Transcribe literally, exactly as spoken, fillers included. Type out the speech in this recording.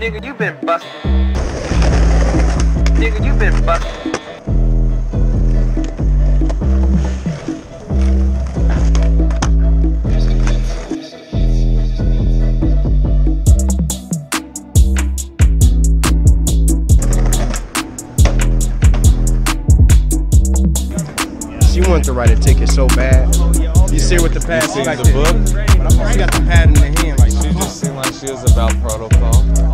Nigga, you been busted. Nigga, you been busted. She wanted to write a ticket so bad. You see her with the pad, she's like the book. She got the pad in her hand. Like she just seemed like she was about protocol.